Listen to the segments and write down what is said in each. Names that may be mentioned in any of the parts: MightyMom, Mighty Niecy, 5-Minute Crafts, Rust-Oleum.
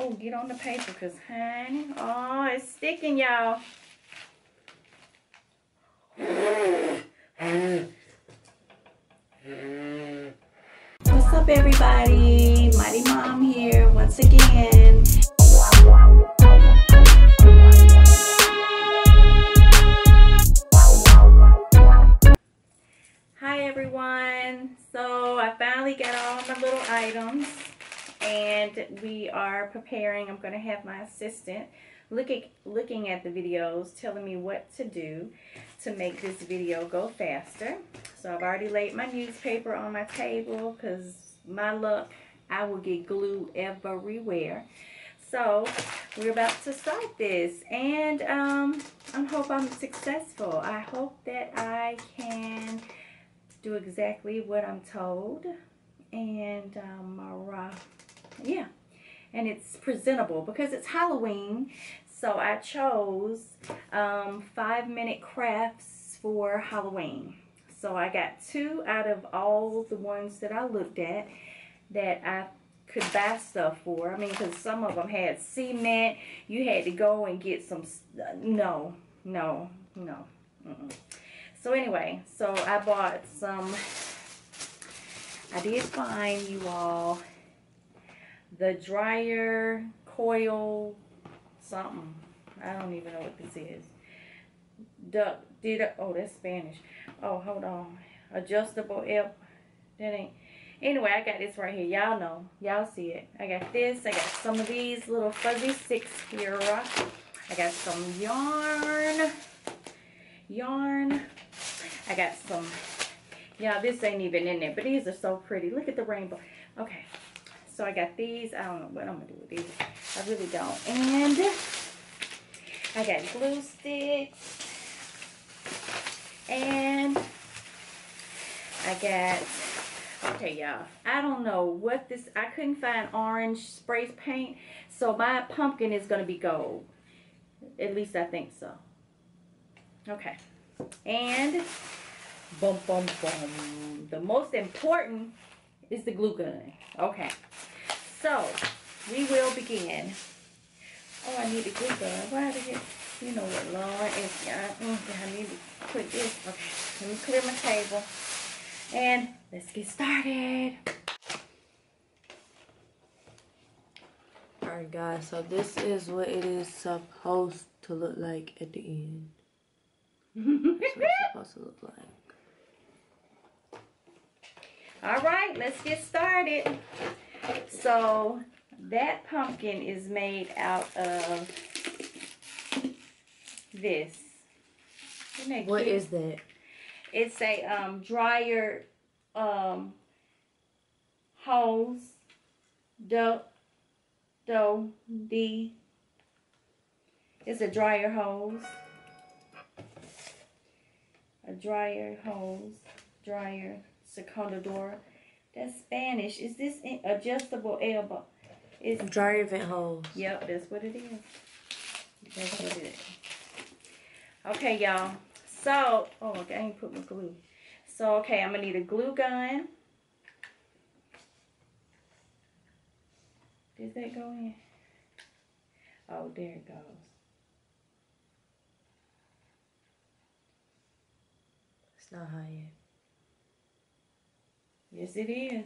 Oh, get on the paper, because, honey, oh, it's sticking, y'all. What's up, everybody? Mighty Mom here once again. Hi, everyone. So, I finally got all my little items. And we are preparing. I'm going to have my assistant looking at the videos, telling me what to do to make this video go faster. So I've already laid my newspaper on my table because my luck, I will get glue everywhere. So we're about to start this, and I hope I'm successful. I hope that I can do exactly what I'm told, and yeah, and it's presentable because it's Halloween. So I chose 5-Minute Crafts for Halloween. So I got two out of all the ones that I looked at that I could buy stuff for. I mean, because some of them had cement. You had to go and get some, So anyway, so I bought some, I did find, you all, the dryer coil something. I don't even know what this is. Duck did a, oh, that's Spanish. Oh, hold on. Adjustable F. That ain't. Anyway, I got this right here. Y'all know. Y'all see it. I got this. I got some of these little fuzzy sticks here. I got some yarn. I got some. Y'all, this ain't even in there, but these are so pretty. Look at the rainbow. Okay. So I got these. I don't know what I'm going to do with these. I really don't. And I got glue sticks. And I got, okay, y'all. I don't know what this, I couldn't find orange spray paint. So my pumpkin is going to be gold. At least I think so. Okay. And boom, boom, boom. The most important is the glue gun. Okay. So, we will begin. Oh, I need the glue gun. Why did it? You know what, Lord. I need to put this. Okay, let me clear my table. And let's get started. Alright, guys. So, this is what it is supposed to look like at the end. That's what it's supposed to look like. All right, let's get started. So that pumpkin is made out of this. What is that? It's a dryer hose do. It's a dryer hose. A dryer hose. Dryer. Secondadora. That's Spanish. Is this an adjustable elbow? It's dryer vent holes. Yep, that's what it is. That's what it is. Okay, y'all. So, oh, I ain't put my glue. So, okay, I'm going to need a glue gun. Did that go in? Oh, there it goes. It's not high yet. Yes, it is.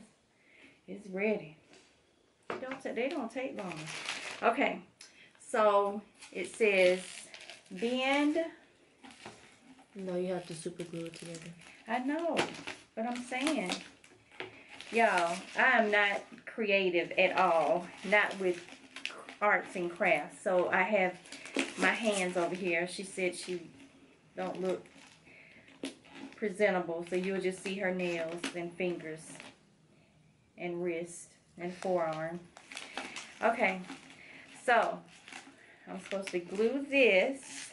It's ready. They don't take long. Okay, so it says bend. No, you have to super glue it together. I know, but I'm saying, y'all, I am not creative at all. Not with arts and crafts. So I have my hands over here. She said she don't look presentable, so you'll just see her nails and fingers and wrist and forearm. Okay, so I'm supposed to glue this.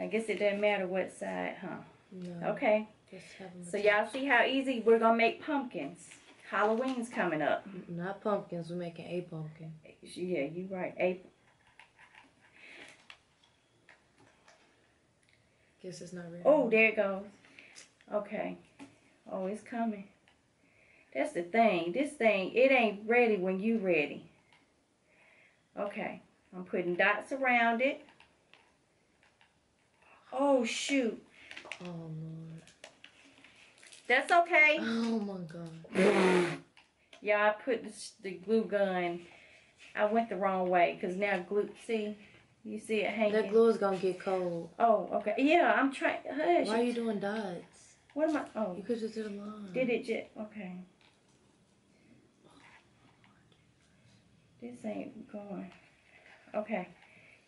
I guess it doesn't matter what side, huh? No, okay, so y'all see how easy we're gonna make pumpkins. Halloween's coming up. Not pumpkins, we're making a pumpkin. Yeah, you're right, a pumpkin. Guess it's not ready. Oh, there it goes. Okay. Oh, it's coming. That's the thing. This thing, it ain't ready when you ready. Okay, I'm putting dots around it. Oh, shoot. Oh, Lord. That's okay. Oh, my God. Yeah, I put the glue gun. I went the wrong way because now glue, see? You see it hanging. That glue is going to get cold. Oh, okay. Yeah, I'm trying. Why are you doing dots? What am I? Oh. You could just do a line. Did it just, okay. This ain't going. Okay.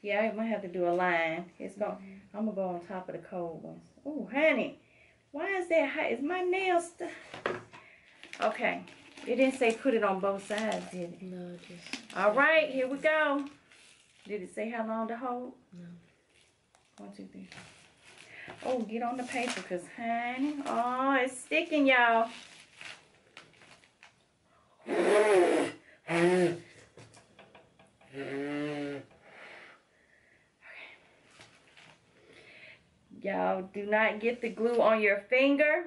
Yeah, I might have to do a line. It's going. I'm going to go on top of the cold ones. Oh, honey. Why is that hot? Is my nail stuck? Okay. It didn't say put it on both sides, did it? No, it just... All right, here we go. Did it say how long to hold? No. 1, 2, 3. Oh, get on the paper because, honey. Oh, it's sticking, y'all. Y'all, do not get the glue on your finger.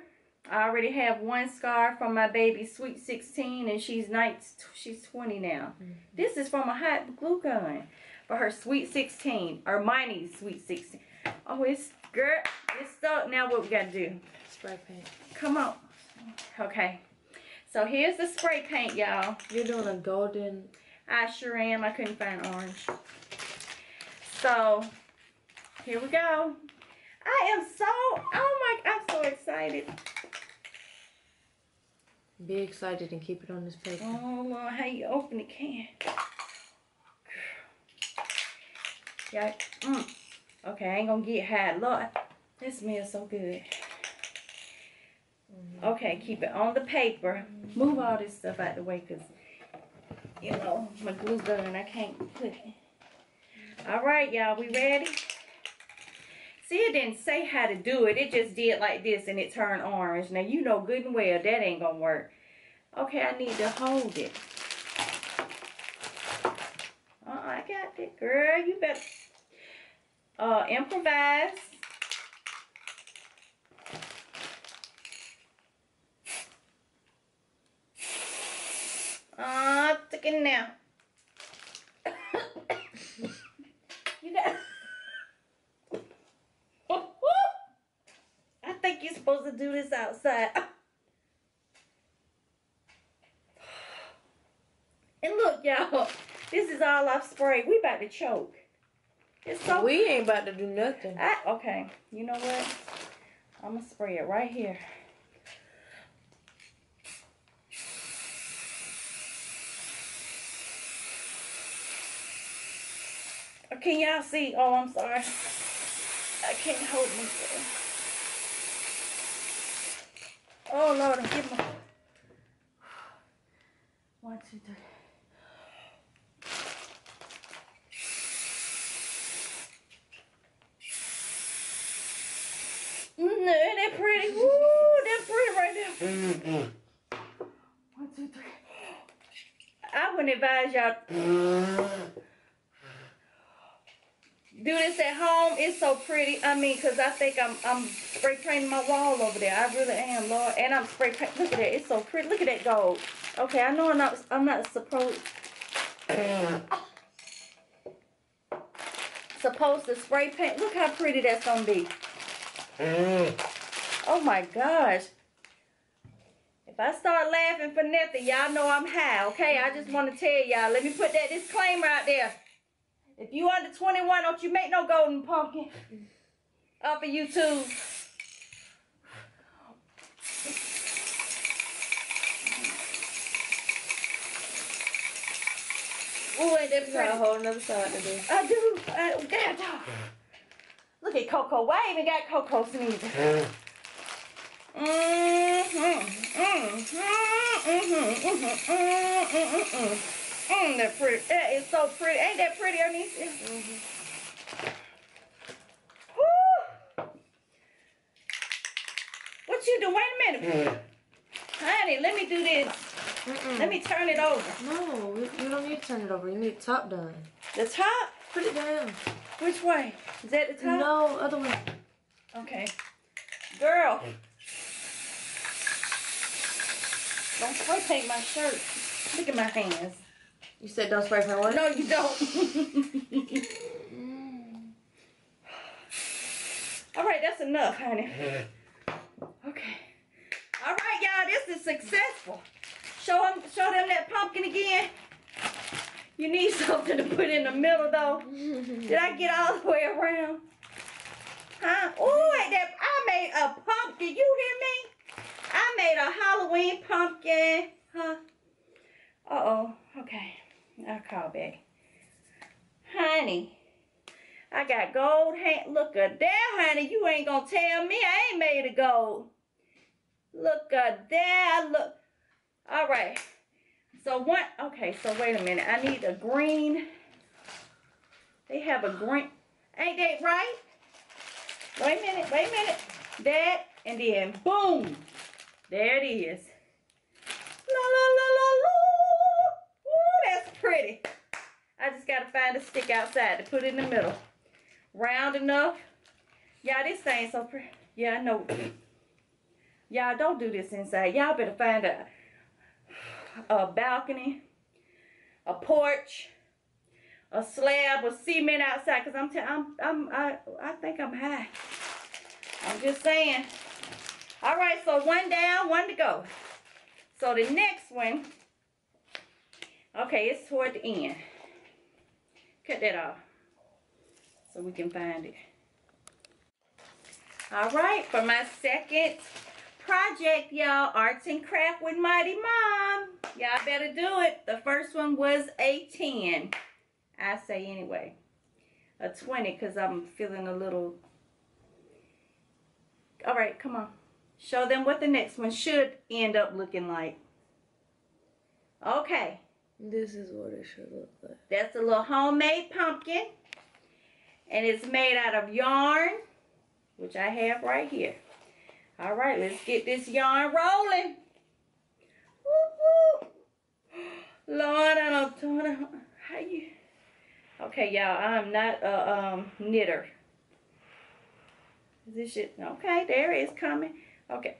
I already have one scar from my baby, Sweet 16, and she's 20 now. Mm-hmm. This is from a hot glue gun for her Sweet 16, or Mighty Sweet 16. Oh, it's, girl, it's stuck. Now what we got to do? Spray paint. Come on. Okay. So here's the spray paint, y'all. You're doing a golden. I sure am. I couldn't find orange. So, here we go. I am so, oh my, I'm so excited. Be excited and keep it on this paper. Oh, Lord, how you open the can. Yeah. Okay, I ain't gonna get high. Lord, this smells so good. Okay, keep it on the paper. Move all this stuff out the way because, you know, my glue gun, I can't put it. All right, y'all, we ready? See, it didn't say how to do it. It just did like this, and it turned orange. Now, you know good and well that ain't going to work. Okay, I need to hold it. Oh, I got it, girl. You better improvise. Oh, stick it now. You got... You're supposed to do this outside. And look, y'all, this is all I've sprayed. We about to choke. It's so we ain't about to do nothing. Okay, you know what? I'm gonna spray it right here. Can y'all see? Oh, I'm sorry. I can't hold myself. Oh, Lord, I'm getting my... 1, 2, 3. Ain't that pretty? Woo, that's pretty right there. 1, 2, 3. I wouldn't advise y'all do this at home. It's so pretty. I mean, because I think I'm spray painting my wall over there. I really am, Lord. And I'm spray painting. Look at that. It's so pretty. Look at that gold. Okay, I know I'm not supposed to spray paint. Look how pretty that's gonna be. Oh my gosh. If I start laughing for nothing, y'all know I'm high, okay? I just want to tell y'all. Let me put that disclaimer out there. If you under 21, don't you make no golden pumpkin up of YouTube. Ooh, ain't that pretty? You got a whole nother side to do. I do. God, dog. Look at Coco. Why I even got Coco sneezing? That pretty. That is so pretty. Ain't that pretty, Anisha? Woo! What you do? Wait a minute. Honey, let me do this. Let me turn it over. No, you don't need to turn it over. You need the top done. The top? Put it down. Which way? Is that the top? No, other way. Okay. Girl. Don't spray paint my shirt. Look at my hands. You said don't spray paint what? No, you don't. All right, that's enough, honey. Okay. All right, y'all, this is successful. Show them that pumpkin again. You need something to put in the middle, though. Did I get all the way around? Huh? Oh, I made a pumpkin. You hear me? I made a Halloween pumpkin. Huh? Uh-oh. Okay. I'll call back. Honey, I got gold hand. Look at that, honey. You ain't gonna tell me I ain't made a gold. Look at that. Look. All right. So what? Okay. So wait a minute. I need a green. They have a green. Ain't that right? Wait a minute. Wait a minute. That and then boom. There it is. La la la la la. Ooh, that's pretty. I just gotta find a stick outside to put in the middle. Round enough. Y'all, this thing's so pretty. Yeah, I know. Y'all don't do this inside. Y'all better find a balcony, a porch, a slab with cement outside, because I think I'm high. I'm just saying. All right, so one down, one to go. So the next one, okay, it's toward the end. Cut that off so we can find it. All right, for my second project, y'all, Arts and Craft with Mighty Mom. Y'all better do it. The first one was a 10. I say anyway, a 20, because I'm feeling a little. All right, come on. Show them what the next one should end up looking like. Okay. This is what it should look like. That's a little homemade pumpkin. And it's made out of yarn, which I have right here. All right, let's get this yarn rolling. Woo-hoo. Lord, I don't how you. Okay, y'all, I'm not a knitter. Is this shit? Okay, there it is coming. Okay.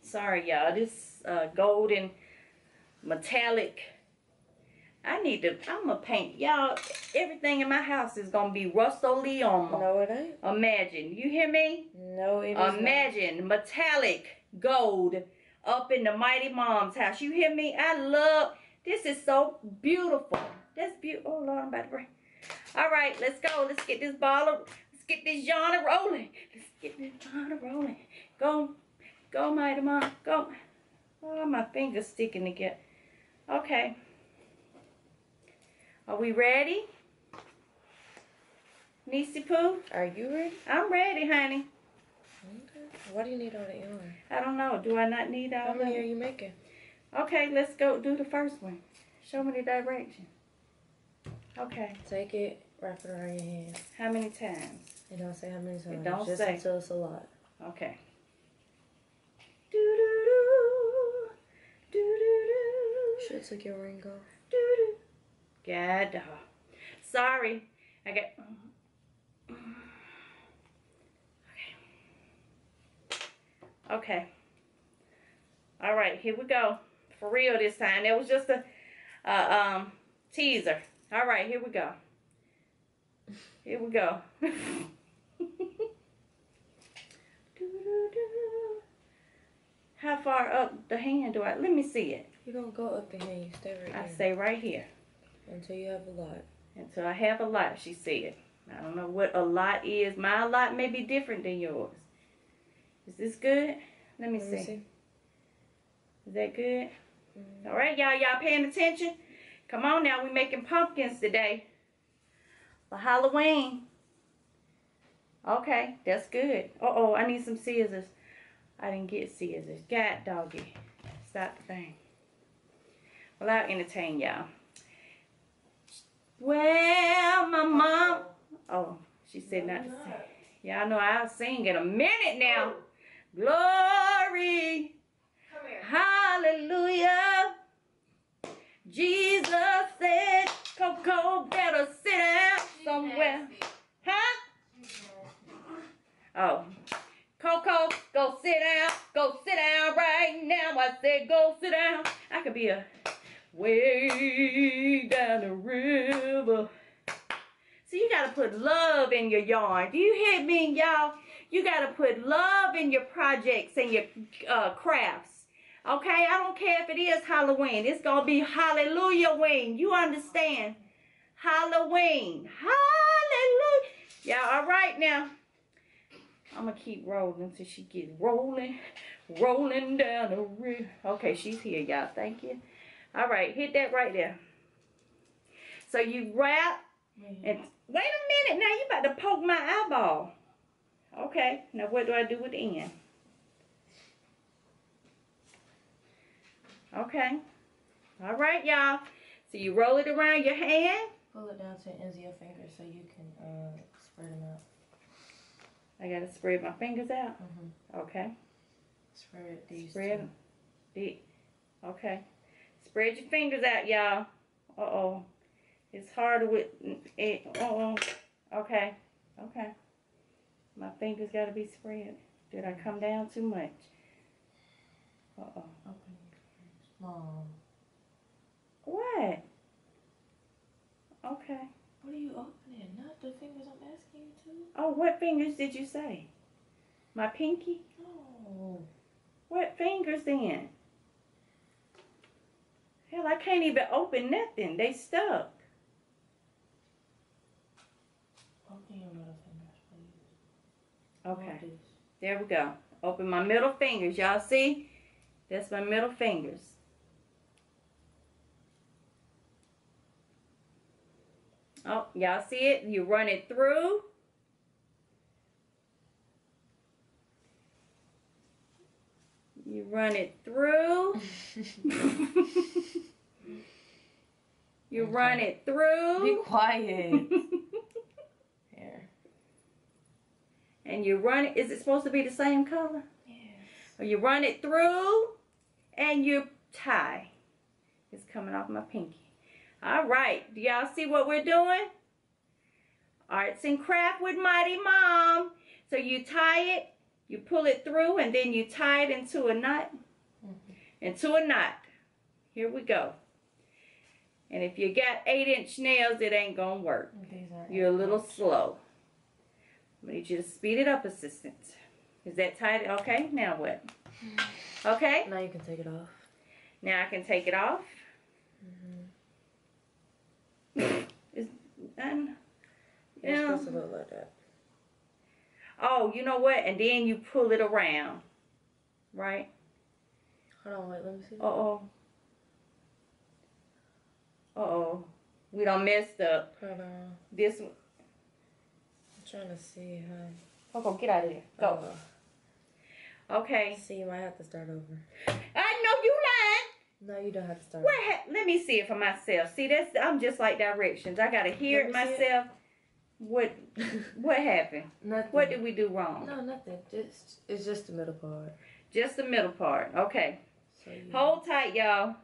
Sorry, y'all. This golden metallic. I need to. I'm gonna paint, y'all. Everything in my house is gonna be Rust-Oleum. No, it ain't. Imagine. You hear me? No, it is. Imagine not. Metallic gold up in the Mighty Mom's house. You hear me? I love. This is so beautiful. That's beautiful. Oh, Lord, I'm about to break. All right, let's go. Let's get this ball. Let's get this yarn rolling. Let's get this yarn rolling. Go, go, Mighty Mom. Go. Oh, my fingers sticking together. Okay. Are we ready? Niecy Pooh? Are you ready? I'm ready, honey. Okay. What do you need all the yarn? I don't know. Do I not need all the yarn? How many are you making? Okay, let's go do the first one. Show me the direction. Okay. Take it, wrap it around your hand. How many times? It don't say how many times. It don't just say. Just until it's a lot. Okay. Do do do. Do do do. Should take your ring off. Do do. God dog. Sorry. I got. Okay. Okay. All right, here we go. For real this time. That was just a teaser. All right, here we go. Here we go. How far up the hand do I? Let me see it. You don't go up the hand. You stay right here. I stay right here. Until you have a lot. Until I have a lot, she said. I don't know what a lot is. My lot may be different than yours. Is this good? Let me see. Is that good? Mm-hmm. All right, y'all. Y'all paying attention? Come on now, we're making pumpkins today for Halloween. Okay, that's good. Uh-oh, I need some scissors. I didn't get scissors. God doggy. Stop the thing. Well, I'll entertain y'all. Well, my mom. Oh, she said not to sing. Y'all know I'll sing in a minute now. Glory. Hallelujah. Jesus said, Coco better sit down somewhere. Huh? Oh. Coco, go sit down. Go sit could be a way down the river. So you got to put love in your yarn. Do you hear me, y'all? You got to put love in your projects and your crafts. Okay? I don't care if it is Halloween. It's going to be Hallelujah-ween. You understand? Halloween. Hallelujah. Y'all, all right now. I'm going to keep rolling until she gets rolling. Rolling down the river. Okay, she's here, y'all. Thank you. All right. Hit that right there. So you wrap. And wait a minute now, you about to poke my eyeball. Okay, now what do I do with the end? Okay, all right, y'all. So you roll it around your hand. Pull it down to the ends of your fingers so you can spread them out. I gotta spread my fingers out. Mm-hmm. Okay. Spread these. Spread it. Okay. Spread your fingers out, y'all. Uh oh. It's hard with it. Oh, okay. Okay. My fingers got to be spread. Did I come down too much? Uh-oh. Open your fingers. Mom. What? Okay. What are you opening? Not the fingers I'm asking you to. Oh, what fingers did you say? My pinky? Oh. What fingers then? Hell, I can't even open nothing. They stuck. Okay, there we go. Open my middle fingers, y'all see? That's my middle fingers. Oh, y'all see it? You run it through. You run it through. You run it through. Be quiet. And you run it, is it supposed to be the same color? Yeah. You run it through and you tie. It's coming off my pinky. All right, do y'all see what we're doing? Arts and craft with Mighty Mom. So you tie it, you pull it through, and then you tie it into a knot. Mm-hmm. Into a knot. Here we go. And if you got 8-inch nails, it ain't gonna work. You're a little slow. I need you to speed it up, assistant. Is that tight? Okay, now what? Okay. Now you can take it off. Now I can take it off. Mm-hmm. It's done. You're supposed to look like that. Oh, you know what? And then you pull it around. Right? Hold on, wait, let me see. Uh-oh. Uh-oh. We done messed up. Hold on. This one. Trying to see how. Okay, get out of there. Go. Okay. See, you might have to start over. I know you lying. No, you don't have to start. What? Let me see it for myself. See, that's I'm just like directions. I gotta hear it myself. It. What happened? Nothing. What did we do wrong? No, nothing. Just it's just the middle part. Just the middle part. Okay. So hold tight, y'all.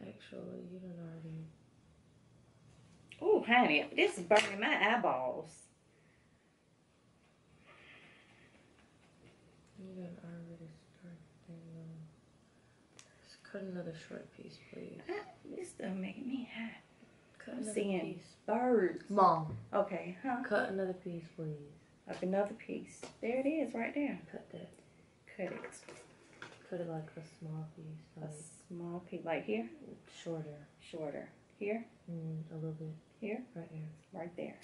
Actually, you don't already. Oh, honey, this is burning my eyeballs. You didn't already start down. Just cut another short piece, please. This stuff making me hot. Cut I'm seeing piece. Birds. Mom. Okay, huh? Cut another piece, please. Up another piece. There it is, right there. Cut that. Cut it. Cut it like a small piece. Like a small piece, like here? Shorter. Shorter. Here? A little bit. Here? Right here. Right there.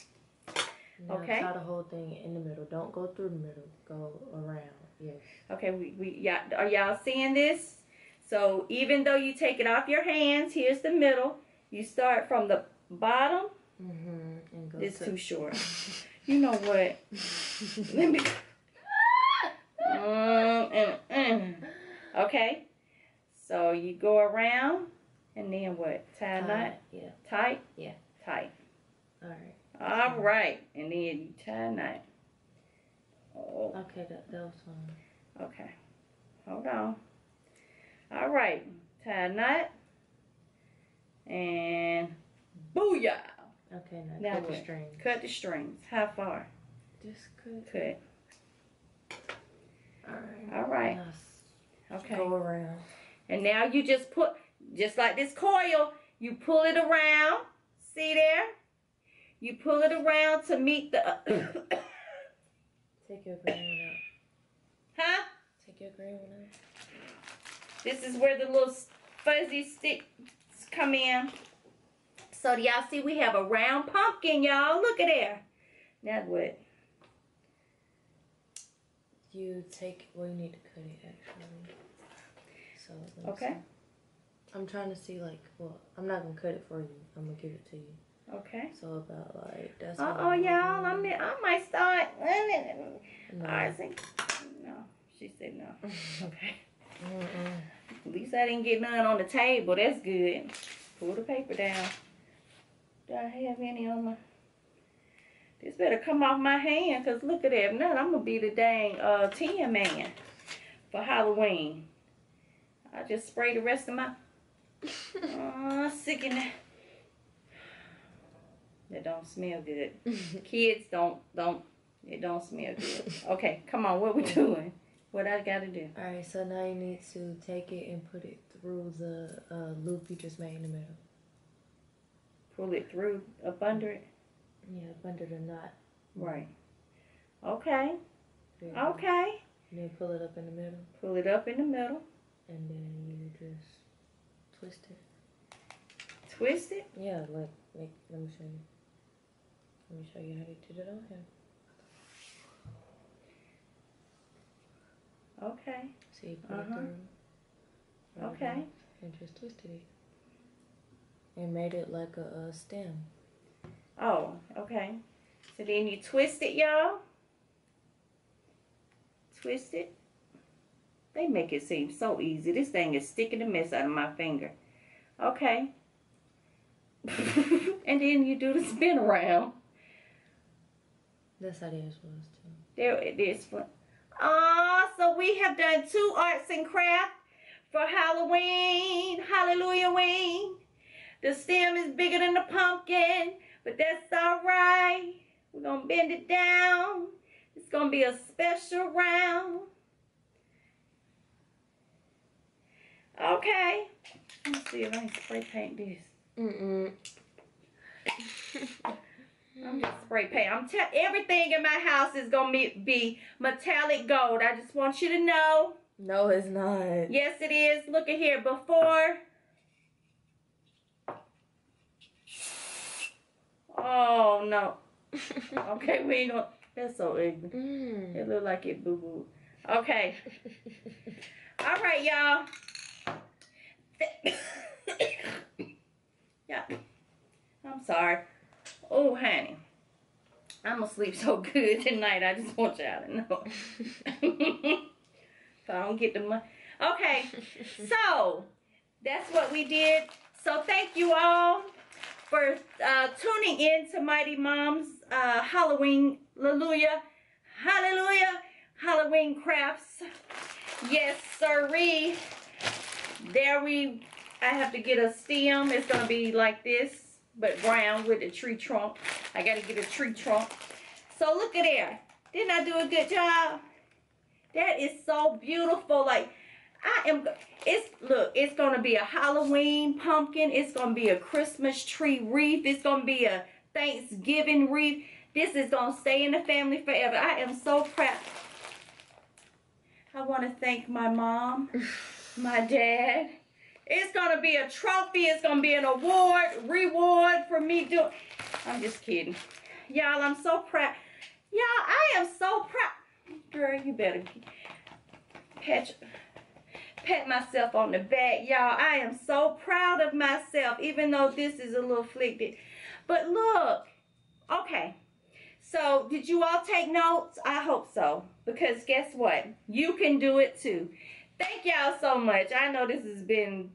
Now okay. Try the whole thing in the middle. Don't go through the middle. Go around. Yes. Okay. Yeah. Are y'all seeing this? So even though you take it off your hands, here's the middle. You start from the bottom. Mm-hmm. And go it's too short. You know what? Let me. Okay. So you go around, and then what? Tie a knot. Yeah. Tight. Yeah. Tight. All right. All right, and then you tie a knot. Oh. Okay, that was fine. Okay, hold on. All right, tie a knot, and booyah! Okay, now cut the strings. Cut the strings. How far? Just cut. All right. All right. Okay. Go around. And now you just put. just like this coil, you pull it around. See there? You pull it around to meet the... Take your green one out. Huh? Take your green one out. This is where the little fuzzy sticks come in. So do y'all see we have a round pumpkin, y'all? Look at there. Now what? You take, well, you need to cut it actually. So okay. See. I'm trying to see like, well, I'm not gonna cut it for you. I'm gonna give it to you. Okay. So about like that's. Oh y'all, I might start. No. No, she said no. Okay. At least I didn't get none on the table. That's good. Pull the paper down. Do I have any on my? This better come off my hand, because look at that. If not, I'm going to be the dang tin man for Halloween. I just spray the rest of my... sick in that. That don't smell good. Kids, it don't smell good. Okay, come on, what we doing? What I got to do? All right, so now you need to take it and put it through the loop you just made in the middle. Pull it through up under it? Yeah, under the knot. Right. Okay. Yeah. Okay. And then pull it up in the middle. Pull it up in the middle. And then you just twist it. Twist it? Yeah, like, let me show you. Let me show you how to do it on here. Okay. So you put it through. Right okay. And just twisted it. And made it like a stem. Oh, okay. So then you twist it, y'all. Twist it. They make it seem so easy. This thing is sticking the mess out of my finger. Okay. And then you do the spin around. That's how theirs was, too. There it is. Oh, so we have done 2 arts and crafts for Halloween. Hallelujah-ween. The stem is bigger than the pumpkin. But that's all right. We're going to bend it down. It's going to be a special round. Okay. Let's see if I can spray paint this. I'm just spray paint. Everything in my house is going to be metallic gold. I just want you to know. No, it's not. Yes, it is. Look at here. Before... Oh, no. Okay, we ain't gonna... That's so ignorant. It look like it boo-boo. Okay. All right, y'all. Yeah. I'm sorry. Oh, honey. I'm gonna sleep so good tonight. I just want y'all to know. So I don't get the money. Okay. So, that's what we did. So, thank you all for tuning in to Mighty Mom's Halloween, hallelujah, Halloween crafts. Yes, sirree. There I have to get a stem. It's going to be like this, but brown with a tree trunk. I got to get a tree trunk. So look at there. Didn't I do a good job? That is so beautiful. Like, look, it's going to be a Halloween pumpkin. It's going to be a Christmas tree wreath. It's going to be a Thanksgiving wreath. This is going to stay in the family forever. I am so proud. I want to thank my mom, my dad. It's going to be a trophy. It's going to be an award, reward for me doing. I'm just kidding. Y'all, I'm so proud. Y'all, I am so proud. Girl, you better pat myself on the back, y'all. I am so proud of myself, even though this is a little flicked. But look, okay. So, did you all take notes? I hope so, because guess what? You can do it too. Thank y'all so much. I know this has been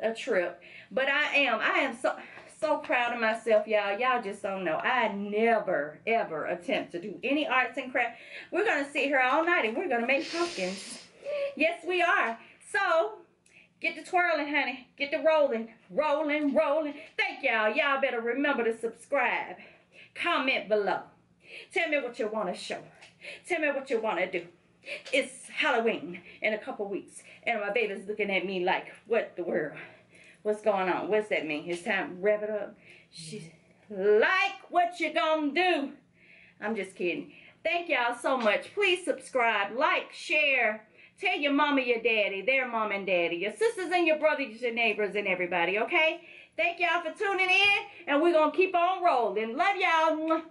a trip, but I am so proud of myself, y'all. Y'all just don't know. I never, ever attempt to do any arts and crafts. We're going to sit here all night and we're going to make pumpkins. Yes, we are. So, get to twirling, honey. Get to rolling. Rolling, rolling. Thank y'all. Y'all better remember to subscribe. Comment below. Tell me what you want to show. Tell me what you want to do. It's Halloween in a couple weeks. And my baby's looking at me like, what the world? What's going on? What's that mean? It's time to wrap it up. She's like, what you gonna do? I'm just kidding. Thank y'all so much. Please subscribe, like, share. Tell your mama, your daddy, their mom and daddy, your sisters and your brothers, your neighbors and everybody, okay? Thank y'all for tuning in, and we're going to keep on rolling. Love y'all.